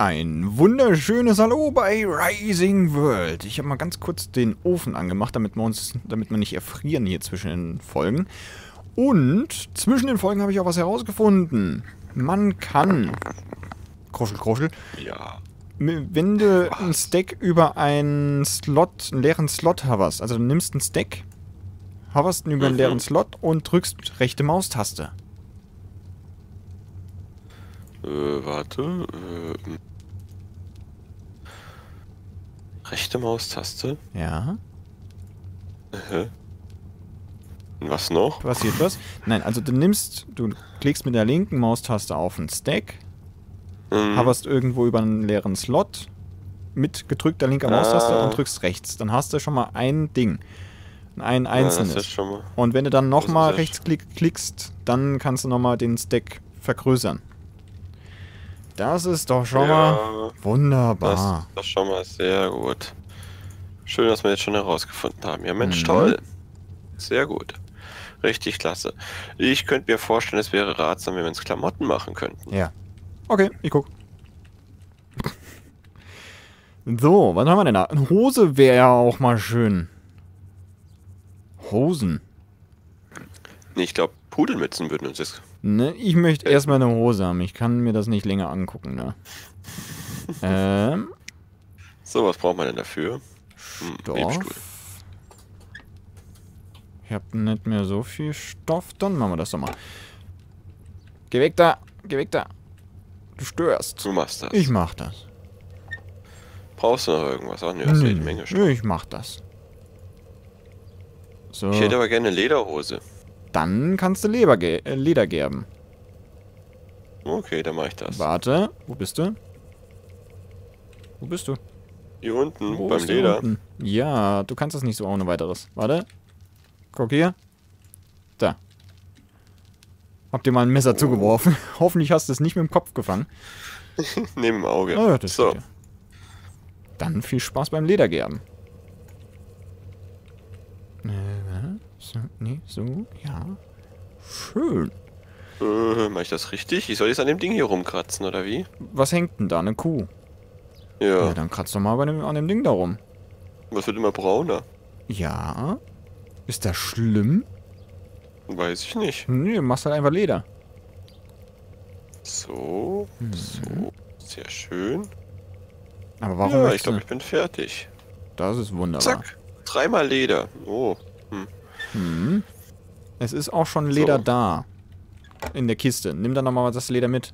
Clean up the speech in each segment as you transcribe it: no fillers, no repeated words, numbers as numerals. Ein wunderschönes Hallo bei Rising World. Ich habe mal ganz kurz den Ofen angemacht, damit wir nicht erfrieren hier zwischen den Folgen. Und zwischen den Folgen habe ich auch was herausgefunden. Man kann... Kruschel, kruschel. Ja. Wenn du einen Stack über einen Slot, einen leeren Slot hoverst, also du nimmst einen Stack, hoverst ihn über einen leeren Slot und drückst rechte Maustaste. Warte. Rechte Maustaste? Ja. Was noch? Passiert was? Nein, also du klickst mit der linken Maustaste auf einen Stack, hoverst irgendwo über einen leeren Slot mit gedrückter linker Maustaste und drückst rechts. Dann hast du schon mal ein Ding. Ein einzelnes. Das ist schon mal. Und wenn du dann nochmal rechts klickst, dann kannst du nochmal den Stack vergrößern. Das ist doch schon mal wunderbar. Das ist schon mal sehr gut. Schön, dass wir jetzt schon herausgefunden haben. Ja, Mensch, toll. Sehr gut. Richtig klasse. Ich könnte mir vorstellen, es wäre ratsam, wenn wir uns Klamotten machen könnten. Ja. Okay, ich guck. So, was haben wir denn da? Eine Hose wäre ja auch mal schön. Hosen. Nee, ich glaube, Pudelmützen würden uns jetzt... Ne, ich möchte erstmal eine Hose haben. Ich kann mir das nicht länger angucken, ne? So, was braucht man denn dafür? Stoff. Ich hab nicht mehr so viel Stoff. Dann machen wir das doch mal. Geh weg da! Geh weg da! Du störst. Du machst das. Ich mach das. Brauchst du noch irgendwas? Ach ne, das ist jede Menge Stoff. Nö, ich mach das. So. Ich hätte aber gerne eine Lederhose. Dann kannst du Leder gerben. Okay, dann mache ich das. Warte, wo bist du? Wo bist du? Hier unten, beim Leder. Ja, du kannst das nicht so ohne weiteres. Warte. Guck hier. Da. Hab dir mal ein Messer zugeworfen. Hoffentlich hast du es nicht mit dem Kopf gefangen. Neben dem Auge. Oh, das so. Dann viel Spaß beim Ledergerben. So, nee, so, ja. Schön. Mach ich das richtig? Ich soll jetzt an dem Ding hier rumkratzen, oder wie? Was hängt denn da? Eine Kuh? Ja. Ja, dann kratzt doch mal an dem Ding da rum. Was wird immer brauner? Ja. Ist das schlimm? Weiß ich nicht. Nee, du machst halt einfach Leder. So, so. Sehr schön. Aber warum nicht? Ja, ich glaube, ich bin fertig. Das ist wunderbar. Zack, 3-mal Leder. Oh. Hm. Es ist auch schon Leder da. In der Kiste. Nimm dann nochmal das Leder mit.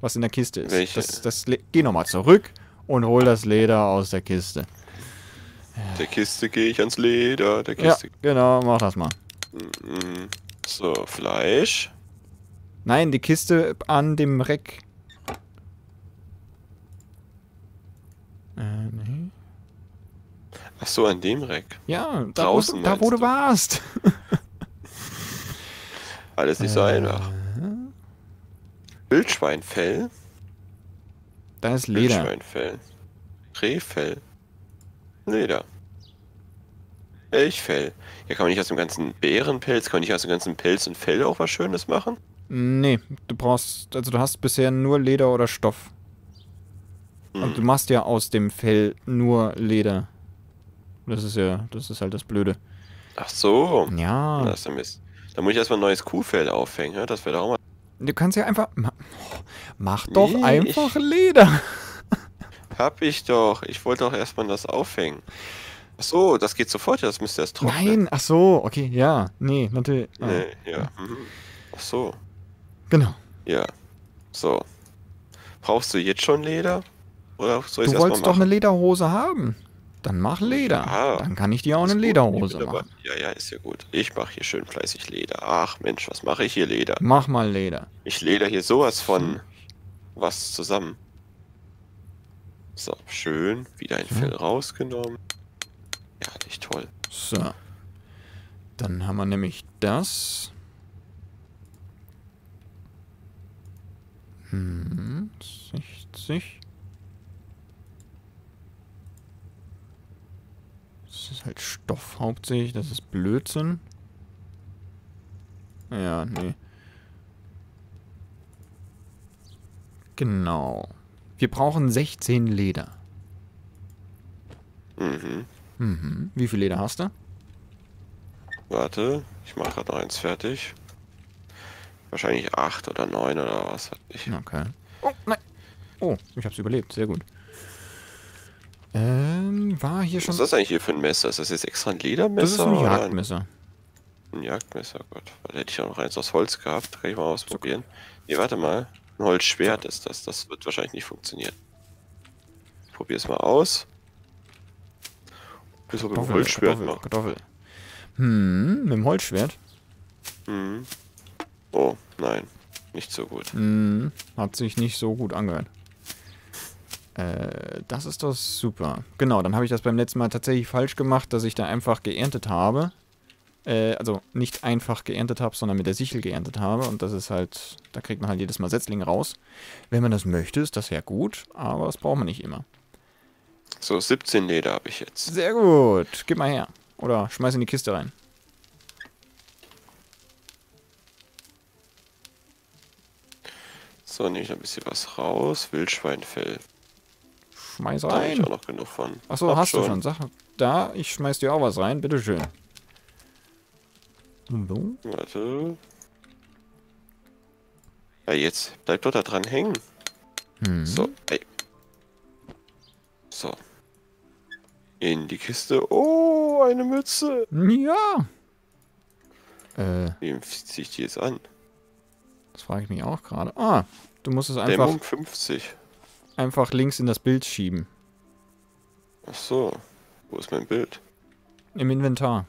Was in der Kiste ist. Geh nochmal zurück und hol das Leder aus der Kiste. Der Kiste gehe ich ans Leder. Der Kiste. Ja, genau, mach das mal. So, Fleisch. Nein, die Kiste an dem Reck. Nee. Ach so, an dem Reck. Ja, draußen, da wo du warst. Alles nicht so einfach. Wildschweinfell. Da ist Leder. Wildschweinfell. Rehfell. Leder. Elchfell. Ja, kann man nicht aus dem ganzen Bärenpelz, kann man nicht aus dem ganzen Pelz und Fell auch was Schönes machen? Nee, du brauchst, also du hast bisher nur Leder oder Stoff. Und du machst ja aus dem Fell nur Leder. Das ist halt das Blöde. Ach so. Ja. Das ist ja Mist. Da muss ich erstmal ein neues Kuhfell aufhängen, ne? Das wäre doch auch mal... Du kannst ja einfach... Mach doch einfach Leder. Hab ich doch. Ich wollte doch erstmal das aufhängen. Ach so, das geht sofort, das müsste erst trocknen. Nein, ach so, okay, ja. Nee, natürlich. Ah. Nee, ja. Ach so. Genau. Ja. So. Brauchst du jetzt schon Leder? Oder soll ich erstmal machen? Du wolltest doch eine Lederhose haben. Dann mach Leder. Ja, dann kann ich dir auch eine Lederhose machen. Ja, ja, ist ja gut. Ich mache hier schön fleißig Leder. Ach Mensch, was mache ich hier Leder? Mach mal Leder. Ich leder hier sowas von was zusammen. So, schön. Wieder ein Fell rausgenommen. Ja, nicht toll. So. Dann haben wir nämlich das. Hm, 60. Das ist halt Stoff hauptsächlich, das ist Blödsinn. Ja, nee. Genau. Wir brauchen 16 Leder. Mhm. Wie viel Leder hast du? Warte, ich mache gerade noch eins fertig. Wahrscheinlich 8 oder 9 oder was weiß ich. Okay. Oh, nein. Oh, ich hab's überlebt. Sehr gut. War hier schon... Was ist das eigentlich hier für ein Messer? Ist das jetzt extra ein Ledermesser? Das ist ein Jagdmesser. Ein Jagdmesser, Gott. Da hätte ich auch noch eins aus Holz gehabt. Kann ich mal ausprobieren. Nee, warte mal. Ein Holzschwert ist das. Das wird wahrscheinlich nicht funktionieren. Ich probiere es mal aus. Bis mit dem Holzschwert noch. Kartoffel. Mit dem Holzschwert? Hm. Oh, nein. Nicht so gut. Hm, hat sich nicht so gut angehört. Das ist doch super. Genau, dann habe ich das beim letzten Mal tatsächlich falsch gemacht, dass ich da einfach geerntet habe. Also nicht einfach geerntet habe, sondern mit der Sichel geerntet habe. Und das ist halt, da kriegt man halt jedes Mal Setzlinge raus. Wenn man das möchte, ist das ja gut, aber das braucht man nicht immer. So, 17 Leder habe ich jetzt. Sehr gut, gib mal her. Oder schmeiß in die Kiste rein. So, nehme ich ein bisschen was raus. Wildschweinfell. Schmeiß rein. Da habe ich auch noch genug von. Achso, hast du schon. Sag, da, ich schmeiß dir auch was rein. Bitteschön. Hallo? Warte. Ja, jetzt. Bleib doch da dran hängen. So, ey. So. In die Kiste. Oh, eine Mütze. Ja. Wem ziehe ich die jetzt an? Das frage ich mich auch gerade. Ah, du musst es einfach... Dämmung 50. Einfach links in das Bild schieben. Ach so. Wo ist mein Bild? Im Inventar.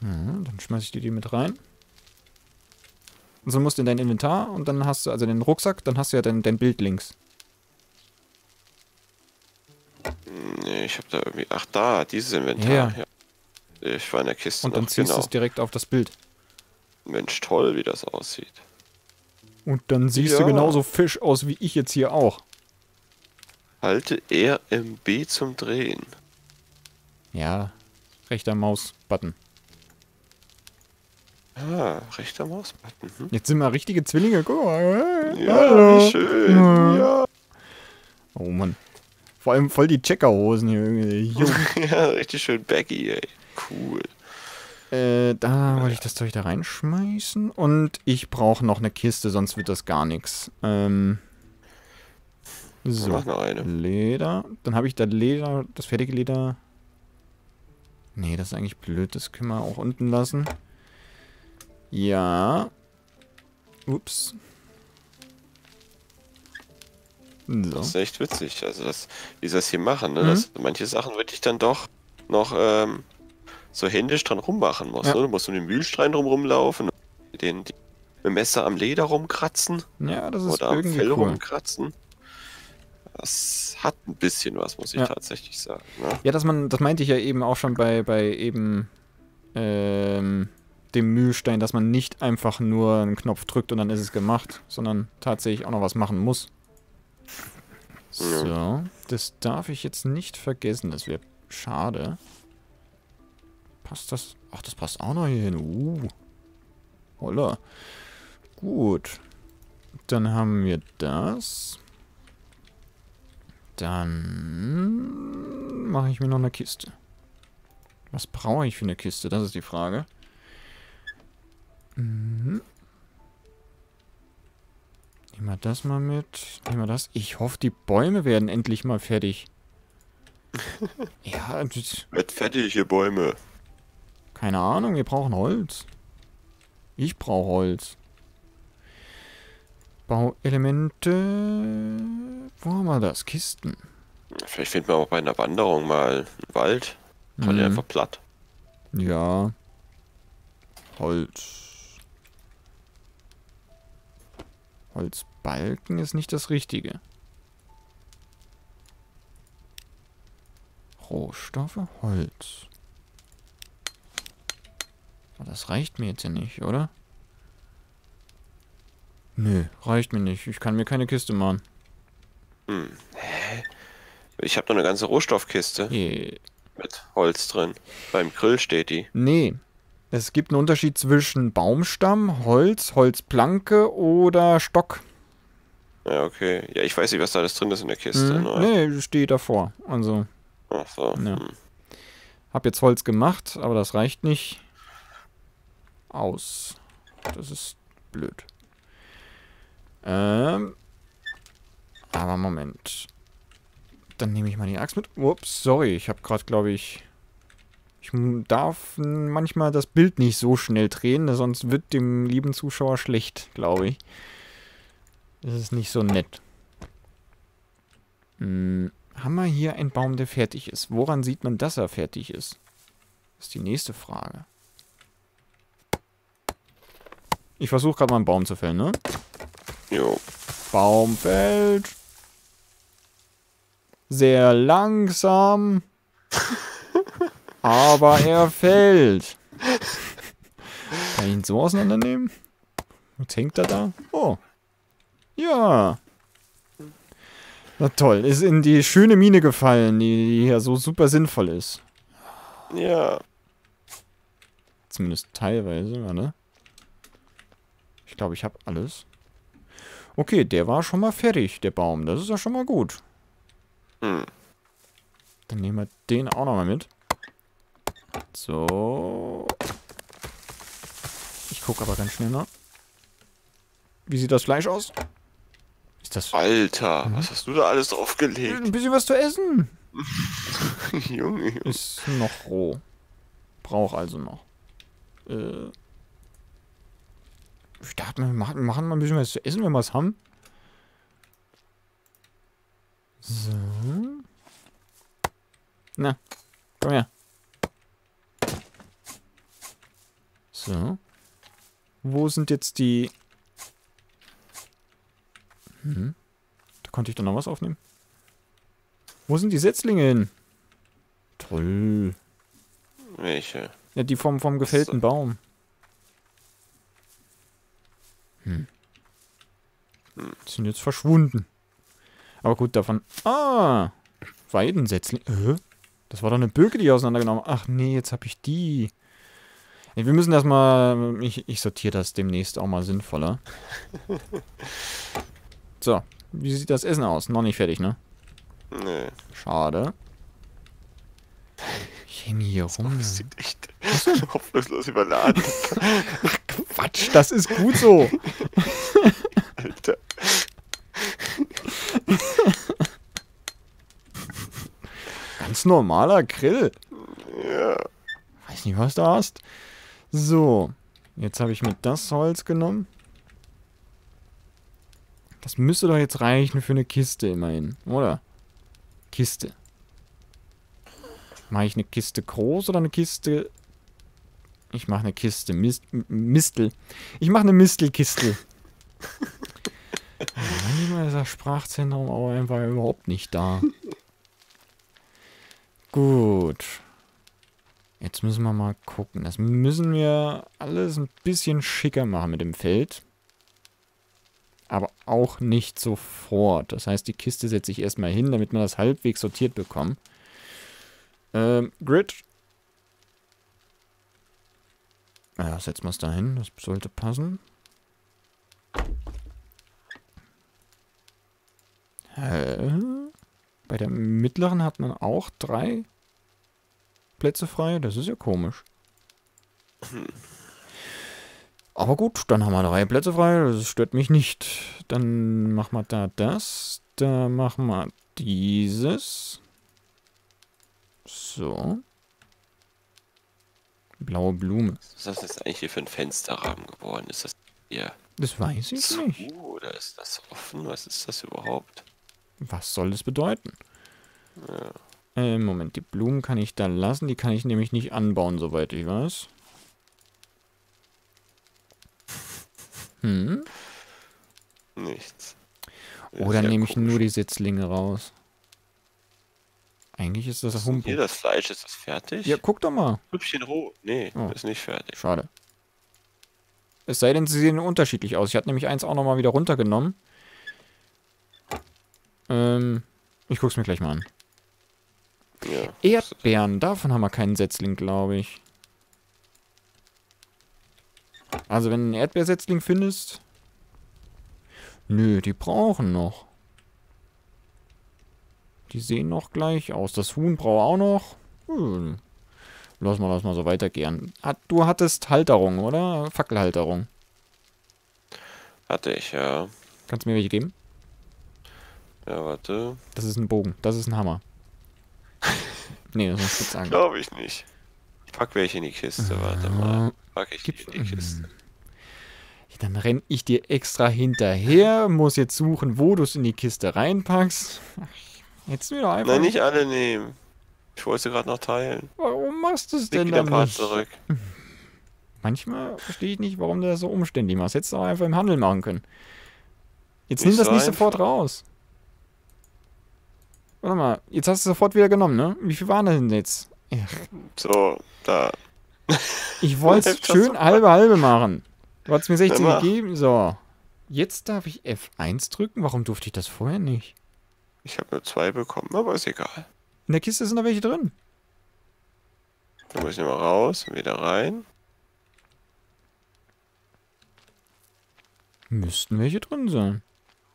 Dann schmeiße ich dir die mit rein. Und so musst du in dein Inventar und dann hast du also den Rucksack, dann hast du ja dein Bild links. Nee, ich habe da irgendwie... Ach da, dieses Inventar. Ja. Ich war in der Kiste. Und dann ziehst du es direkt auf das Bild. Mensch, toll, wie das aussieht. Und dann siehst du genauso Fisch aus wie ich jetzt hier auch. Halte RMB zum Drehen. Ja, rechter Maus-Button. Ah, rechter Mausbutton. Jetzt sind wir richtige Zwillinge. Guck mal. Ja, hallo. Wie schön. Ja. Oh Mann. Vor allem voll die Checkerhosen hier irgendwie. Ja, richtig schön baggy, ey. Cool. Da wollte ich das Zeug da reinschmeißen. Und ich brauche noch eine Kiste, sonst wird das gar nichts. So. Mach noch eine. Leder. Dann habe ich da Leder, das fertige Leder. Nee, das ist eigentlich blöd. Das können wir auch unten lassen. Ja. Ups. So. Das ist echt witzig, also das, wie sie das hier machen, ne? Das, manche Sachen würde ich dann doch noch so händisch dran rummachen muss. Ja. Ne? Du musst um den Mühlstein drum rumlaufen, den Messer am Leder rumkratzen. Ja, das ist oder irgendwie am Fell rumkratzen. Das hat ein bisschen was, muss ich tatsächlich sagen. Ne? Ja, das meinte ich ja eben auch schon bei eben dem Mühlstein, dass man nicht einfach nur einen Knopf drückt und dann ist es gemacht, sondern tatsächlich auch noch was machen muss. So, das darf ich jetzt nicht vergessen, das wäre schade. Passt das? Ach, das passt auch noch hier hin. Holla. Gut. Dann haben wir das. Dann mache ich mir noch eine Kiste. Was brauche ich für eine Kiste? Das ist die Frage. Nehmen wir das mal mit. Nehmen wir das. Ich hoffe, die Bäume werden endlich mal fertig. Ja, wird fertig, ihr Bäume. Keine Ahnung, wir brauchen Holz. Ich brauche Holz. Bauelemente. Wo haben wir das? Kisten. Vielleicht finden wir auch bei einer Wanderung mal einen Wald. Kann ja einfach platt. Ja. Holz. Holzbalken ist nicht das Richtige. Rohstoffe, Holz. Aber das reicht mir jetzt ja nicht, oder? Nö, reicht mir nicht. Ich kann mir keine Kiste machen. Hä? Ich habe noch eine ganze Rohstoffkiste. Mit Holz drin. Beim Grill steht die. Nee. Es gibt einen Unterschied zwischen Baumstamm, Holz, Holzplanke oder Stock. Ja, okay. Ja, ich weiß nicht, was da alles drin ist in der Kiste. Nee, steht davor. Also. Ach so. Ja. Hab jetzt Holz gemacht, aber das reicht nicht. Aus. Das ist blöd. Aber Moment. Dann nehme ich mal die Axt mit. Ups, sorry. Ich habe gerade, glaube ich... Ich darf manchmal das Bild nicht so schnell drehen, sonst wird dem lieben Zuschauer schlecht, glaube ich. Das ist nicht so nett. Haben wir hier einen Baum, der fertig ist? Woran sieht man, dass er fertig ist? Das ist die nächste Frage. Ich versuche gerade mal einen Baum zu fällen, ne? Jo. Baum fällt. Sehr langsam. Aber er fällt. Kann ich ihn so auseinandernehmen? Jetzt hängt er da. Oh. Ja. Na toll. Ist in die schöne Mine gefallen, die ja so super sinnvoll ist. Ja. Zumindest teilweise, ne? Ich glaube, ich habe alles. Okay, der war schon mal fertig, der Baum. Das ist ja schon mal gut. Hm. Dann nehmen wir den auch nochmal mit. So. Ich gucke aber ganz schnell nach. Wie sieht das Fleisch aus? Ist das... Alter, was hast du da alles draufgelegt? Ein bisschen was zu essen. Junge. Ist noch roh. Braucht also noch. Ich dachte, wir machen mal ein bisschen was zu essen, wenn wir es haben. So. Na, komm her. So. Wo sind jetzt die... Da konnte ich doch noch was aufnehmen. Wo sind die Setzlinge hin? Toll. Welche? Ja, die vom gefällten Baum. Sind jetzt verschwunden. Aber gut, davon... Ah! Weidensetzlinge. Das war doch eine Birke, die ich auseinandergenommen habe. Ach nee, jetzt habe ich die... Wir müssen das mal... Ich sortiere das demnächst auch mal sinnvoller. So, wie sieht das Essen aus? Noch nicht fertig, ne? Nee. Schade. Ich hänge hier rum. Das sieht echt hoffnungslos überladen. Ach Quatsch, das ist gut so. Alter. Ganz normaler Grill. Ja. Weiß nicht, was du hast. So, jetzt habe ich mir das Holz genommen. Das müsste doch jetzt reichen für eine Kiste immerhin, oder? Kiste. Mache ich eine Kiste groß oder eine Kiste... Ich mache eine Kiste. Mistel. Ich mache eine Mistelkiste. Manchmal ist das Sprachzentrum aber einfach überhaupt nicht da. Gut. Jetzt müssen wir mal gucken. Das müssen wir alles ein bisschen schicker machen mit dem Feld. Aber auch nicht sofort. Das heißt, die Kiste setze ich erstmal hin, damit wir das halbwegs sortiert bekommen. Grid. Ja, setzen wir es da hin. Das sollte passen. Bei der mittleren hat man auch 3... Plätze frei, das ist ja komisch. Aber gut, dann haben wir 3 Plätze frei, das stört mich nicht. Dann machen wir da das, da machen wir dieses. So. Blaue Blume. Was ist das jetzt eigentlich hier für ein Fensterrahmen geworden? Ist das hier? Das weiß ich nicht. Oder ist das offen? Was ist das überhaupt? Was soll das bedeuten? Ja. Moment, die Blumen kann ich da lassen. Die kann ich nämlich nicht anbauen, soweit ich weiß. Nichts. Oder ja, nehme ich nur die Setzlinge raus. Eigentlich ist das Humpen. Hier das Fleisch, ist das fertig? Ja, guck doch mal. Hübchen roh. Nee, ist nicht fertig. Schade. Es sei denn, sie sehen unterschiedlich aus. Ich hatte nämlich eins auch nochmal wieder runtergenommen. Ich guck's mir gleich mal an. Ja, Erdbeeren, davon haben wir keinen Setzling, glaube ich. Also wenn du einen Erdbeersetzling findest... Nö, die brauchen noch. Die sehen noch gleich aus. Das Huhn braucht auch noch. Hm. Lass mal so weitergehen. Du hattest Halterung, oder? Fackelhalterung. Hatte ich, ja. Kannst du mir welche geben? Ja, warte. Das ist ein Bogen. Das ist ein Hammer. Nee, das muss ich jetzt sagen. Glaube ich nicht. Ich pack welche in die Kiste, warte mal. Pack ich die in die Kiste. Dann renne ich dir extra hinterher, muss jetzt suchen, wo du es in die Kiste reinpackst. Jetzt wieder einfach... Nein, nicht alle nehmen. Ich wollte sie gerade noch teilen. Warum machst du es denn dann nicht? Zurück. Manchmal verstehe ich nicht, warum du das so umständlich machst. Hättest du auch einfach im Handel machen können. Jetzt nimm das nicht sofort raus. Warte mal, jetzt hast du es sofort wieder genommen, ne? Wie viel waren das denn jetzt? Ja. So, da. Ich wollte es schön halbe-halbe machen. Du hast mir 16 gegeben. So. Jetzt darf ich F1 drücken. Warum durfte ich das vorher nicht? Ich habe nur 2 bekommen, aber ist egal. In der Kiste sind da welche drin. Da muss ich nochmal raus und wieder rein. Müssten welche drin sein.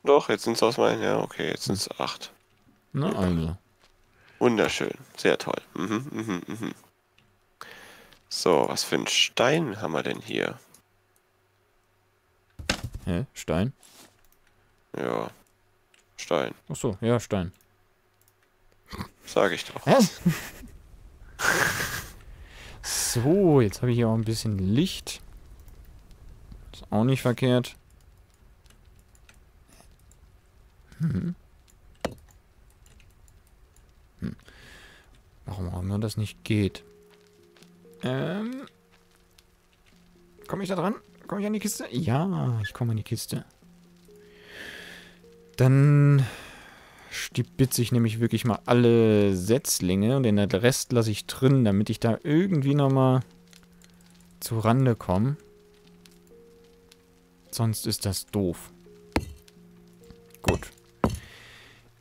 Doch, jetzt sind es aus meinen. Ja, okay, jetzt sind es 8. Na also. Wunderschön. Sehr toll. So, was für einen Stein haben wir denn hier? Hä? Stein? Ja. Stein. Ach so, ja, Stein. Sag ich doch. Was? So, jetzt habe ich hier auch ein bisschen Licht. Ist auch nicht verkehrt. Warum auch immer das nicht geht. Komme ich da dran? Komme ich an die Kiste? Ja, ich komme an die Kiste. Dann stibitze ich nämlich wirklich mal alle Setzlinge und den Rest lasse ich drin, damit ich da irgendwie nochmal zu Rande komme. Sonst ist das doof. Gut.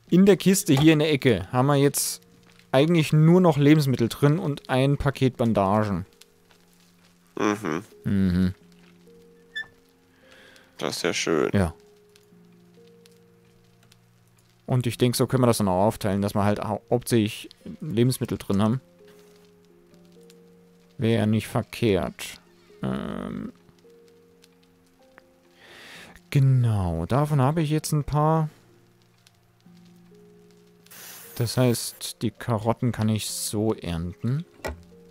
In der Kiste hier in der Ecke haben wir jetzt eigentlich nur noch Lebensmittel drin und ein Paket Bandagen. Mhm. Das ist ja schön. Ja. Und ich denke, so können wir das dann auch aufteilen, dass wir halt hauptsächlich Lebensmittel drin haben. Wäre ja nicht verkehrt. Genau, davon habe ich jetzt ein paar. Das heißt, die Karotten kann ich so ernten.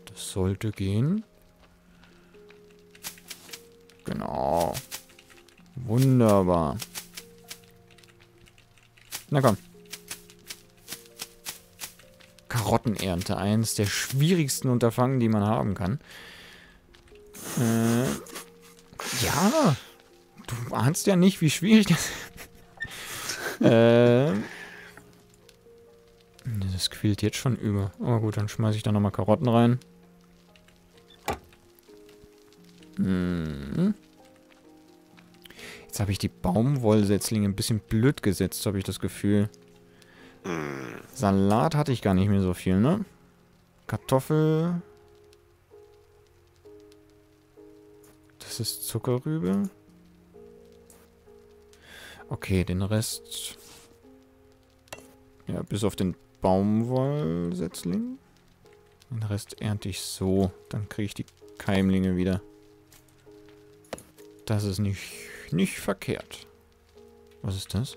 Das sollte gehen. Genau. Wunderbar. Na komm. Karottenernte. Eins der schwierigsten Unterfangen, die man haben kann. Ja. Du ahnst ja nicht, wie schwierig das ist. Das quillt jetzt schon über. Aber gut, dann schmeiße ich da nochmal Karotten rein. Jetzt habe ich die Baumwollsetzlinge ein bisschen blöd gesetzt, habe ich das Gefühl. Salat hatte ich gar nicht mehr so viel, ne? Kartoffel. Das ist Zuckerrübe. Okay, den Rest... Ja, bis auf den Baumwollsetzling. Den Rest ernte ich so. Dann kriege ich die Keimlinge wieder. Das ist nicht verkehrt. Was ist das?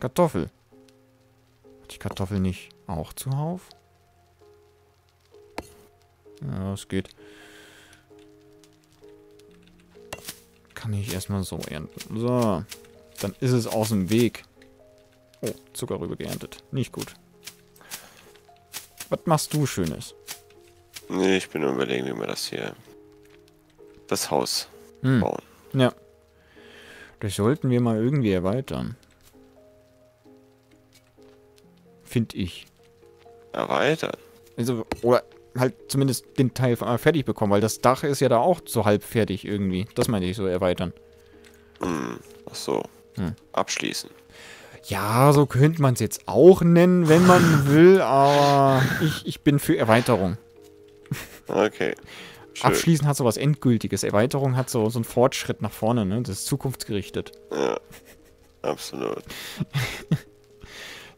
Kartoffel. Hat die Kartoffel nicht auch zuhauf? Ja, es geht. Kann ich erstmal so ernten. So. Dann ist es aus dem Weg. Oh, Zuckerrübe geerntet. Nicht gut. Was machst du Schönes? Nee, ich bin überlegen, wie man das hier... Das Haus... bauen. Ja. Das sollten wir mal irgendwie erweitern. Finde ich. Erweitern? Also, oder halt zumindest den Teil fertig bekommen, weil das Dach ist ja da auch so halb fertig irgendwie. Das meine ich so erweitern. Ach so. Abschließen. Ja, so könnte man es jetzt auch nennen, wenn man will, aber ich bin für Erweiterung. Okay. Schön. Abschließen hat so was Endgültiges. Erweiterung hat so einen Fortschritt nach vorne, ne? Das ist zukunftsgerichtet. Ja, absolut.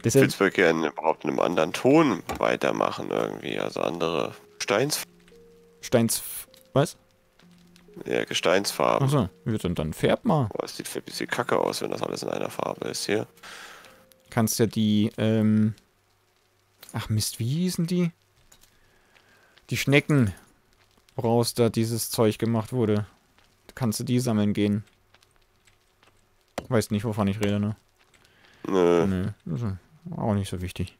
Ich würde es wirklich überhaupt in einem anderen Ton weitermachen irgendwie. Also andere was? Ja, Gesteinsfarben. Achso, dann färb mal. Boah, es sieht ein bisschen kacke aus, wenn das alles in einer Farbe ist hier. Kannst ja die, ach Mist, wie hießen die? Die Schnecken, woraus da dieses Zeug gemacht wurde. Kannst du die sammeln gehen? Weißt nicht, wovon ich rede, ne? Nö. Nö. Auch nicht so wichtig.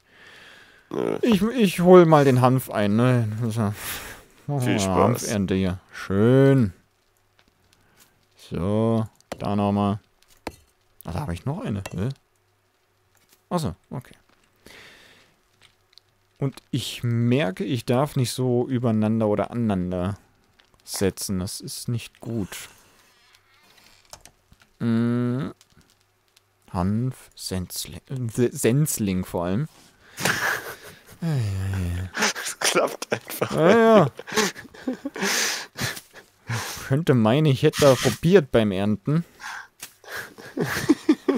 Nö. Ich hol mal den Hanf ein, ne? Viel Spaß. Hanfernte hier. Schön. So, da nochmal. Ah, da habe ich noch eine. Achso, okay. Und ich merke, ich darf nicht so übereinander oder aneinander setzen. Das ist nicht gut. Hm. Hanf, Sensling vor allem. Das klappt einfach. Ja. Ich könnte meinen, ich hätte da probiert beim Ernten.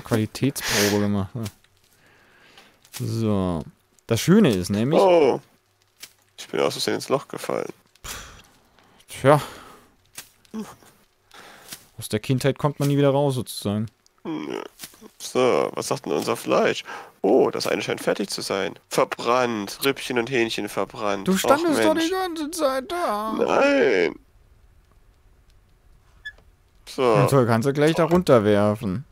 Qualitätsprobe gemacht. So. Das Schöne ist nämlich... Oh! Ich bin aus Versehen ins Loch gefallen. Tja. Aus der Kindheit kommt man nie wieder raus, sozusagen. So, was sagt denn unser Fleisch? Oh, das eine scheint fertig zu sein. Verbrannt. Rippchen und Hähnchen verbrannt. Du standest doch die ganze Zeit da. Nein. So. Ja, toll, kannst du gleich da runterwerfen.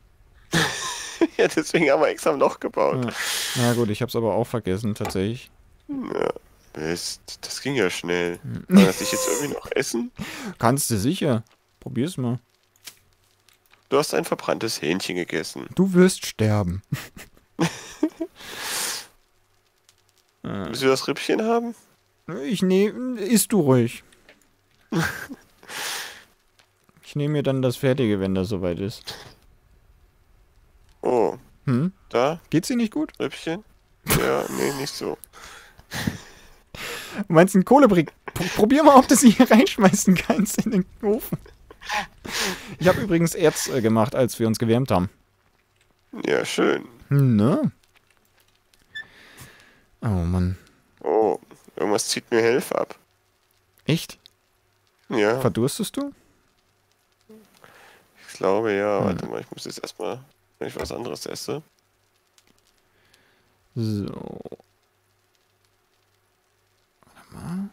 Ja, deswegen haben wir extra ein Loch gebaut. Ja. Na gut, ich hab's aber auch vergessen, tatsächlich. Ja, Mist. Das ging ja schnell. Kann das ich jetzt irgendwie noch essen? Kannst du sicher. Probier's mal. Du hast ein verbranntes Hähnchen gegessen. Du wirst sterben. Willst du das Rippchen haben? Ich nehme... Isst du ruhig. Ich nehme mir dann das Fertige, wenn das soweit ist. Oh. Hm? Da? Geht's dir nicht gut? Rippchen? Ja, nee, nicht so. Meinst du einen Kohlebrick? Probier mal, ob du sie hier reinschmeißen kannst in den Ofen. Ich habe übrigens Erz gemacht, als wir uns gewärmt haben. Ja, schön. Ne? Oh, Mann. Oh, irgendwas zieht mir Health ab. Echt? Ja. Verdurstest du? Ich glaube, ja. Warte mal, ich muss jetzt erstmal, wenn ich was anderes esse. So. Warte mal.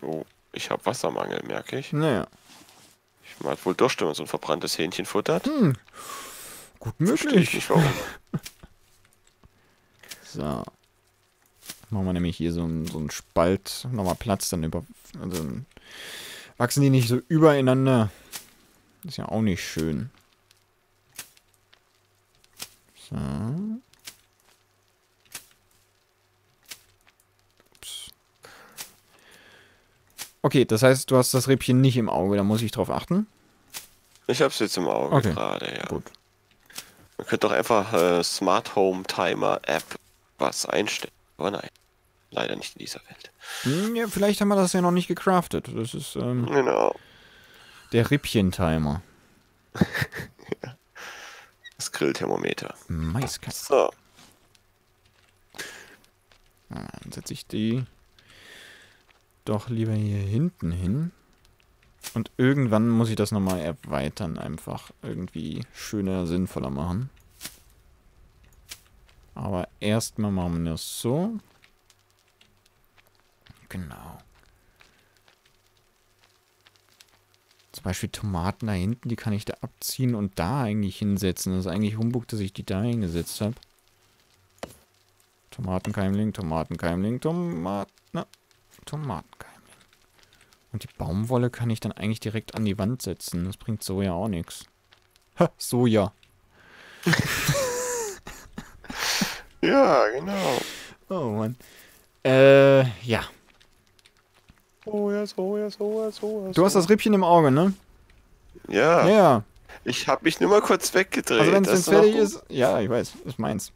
Oh. Ich habe Wassermangel, merke ich. Naja. Ich mag wohl Durst, wenn man so ein verbranntes Hähnchen futtert. Hm. Gut möglich. Nicht, warum. So. Machen wir nämlich hier so einen Spalt. Nochmal Platz, dann über... Also, wachsen die nicht so übereinander. Ist ja auch nicht schön. So. Okay, das heißt, du hast das Rippchen nicht im Auge, da muss ich drauf achten? Ich hab's jetzt im Auge gerade, ja. Gut. Man könnte doch einfach Smart Home Timer App was einstellen. Aber nein, leider nicht in dieser Welt. Hm, ja, vielleicht haben wir das ja noch nicht gecraftet. Das ist, genau. Der Rippchen-Timer. Ja. Das Grillthermometer. Maiskatze. So. Dann setze ich die... Doch lieber hier hinten hin. Und irgendwann muss ich das nochmal erweitern, einfach irgendwie schöner, sinnvoller machen. Aber erstmal machen wir das so. Genau. Zum Beispiel Tomaten da hinten, die kann ich da abziehen und da eigentlich hinsetzen. Das ist eigentlich Humbug, dass ich die da hingesetzt habe. Tomatenkeimling, Tomatenkeimling, Tomaten... Tomatenkeimling. Und die Baumwolle kann ich dann eigentlich direkt an die Wand setzen. Das bringt Soja auch nichts. Ha, Soja. Ja, genau. Oh Mann. Ja. Soja, Soja, Soja, Soja. Du hast das Rippchen im Auge, ne? Ja. Ja. Ich hab mich nur mal kurz weggedreht. Also wenn es fertig ist... Ja, ich weiß. Ist meins.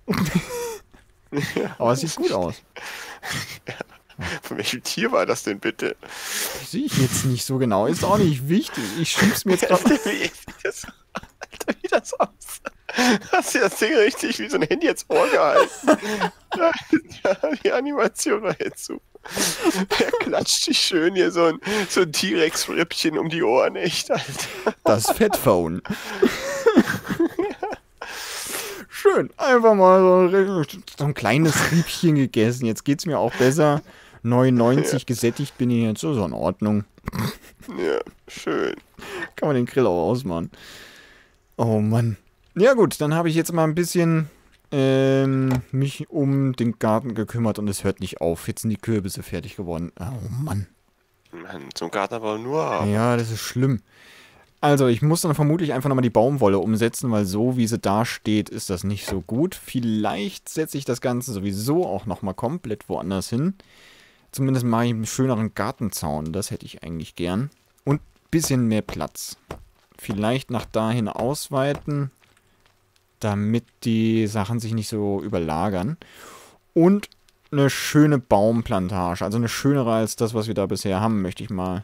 Aber es sieht gut aus. Ja. Von welchem Tier war das denn bitte? Das sehe ich jetzt nicht so genau. Ist auch nicht wichtig. Ich schieb's mir jetzt gerade. Alter, wie das aussieht. Hast du das Ding richtig wie so ein Handy jetzt vorgehalten? Ja, die Animation war jetzt super. Der klatscht sich schön hier so ein T-Rex-Rippchen um die Ohren, echt, Alter. Das Fettfaun. Schön, einfach mal so ein kleines Riebchen gegessen. Jetzt geht's mir auch besser. 99 gesättigt bin ich jetzt, so in Ordnung. Ja, schön. Kann man den Grill auch ausmachen. Oh Mann. Ja gut, dann habe ich jetzt mal ein bisschen mich um den Garten gekümmert und es hört nicht auf. Jetzt sind die Kürbisse fertig geworden. Oh Mann. Mann, zum Garten aber nur. Ja, das ist schlimm. Also ich muss dann vermutlich einfach nochmal die Baumwolle umsetzen, weil so wie sie da steht, ist das nicht so gut. Vielleicht setze ich das Ganze sowieso auch nochmal komplett woanders hin. Zumindest mache ich einen schöneren Gartenzaun. Das hätte ich eigentlich gern. Und ein bisschen mehr Platz. Vielleicht nach dahin ausweiten, damit die Sachen sich nicht so überlagern. Und eine schöne Baumplantage, also eine schönere als das, was wir da bisher haben, möchte ich mal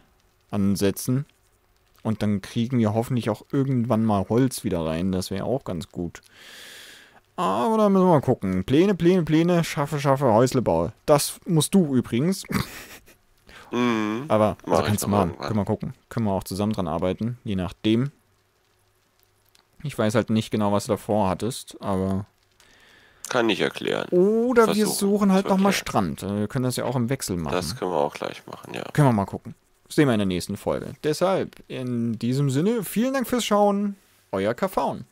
ansetzen. Und dann kriegen wir hoffentlich auch irgendwann mal Holz wieder rein, das wäre auch ganz gut. Aber da müssen wir mal gucken. Pläne, Pläne, Pläne, schaffe, schaffe, Häuslebau. Das musst du übrigens. Aber also kannst du mal, können wir gucken. Können wir auch zusammen dran arbeiten, je nachdem. Ich weiß halt nicht genau, was du davor hattest, aber... Kann ich erklären. Oder wir suchen halt nochmal Strand. Wir können das ja auch im Wechsel machen. Das können wir auch gleich machen, ja. Können wir mal gucken. Das sehen wir in der nächsten Folge. Deshalb, in diesem Sinne, vielen Dank fürs Schauen. Euer Kavaun.